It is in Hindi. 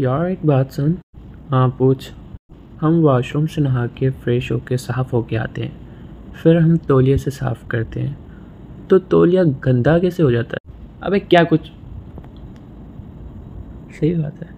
यार एक बात सुन। हाँ पूछ। हम वॉशरूम से नहा के फ्रेश होके साफ़ होके आते हैं, फिर हम तौलिए से साफ़ करते हैं, तो तौलिया गंदा कैसे हो जाता है? अबे क्या कुछ सही बात है।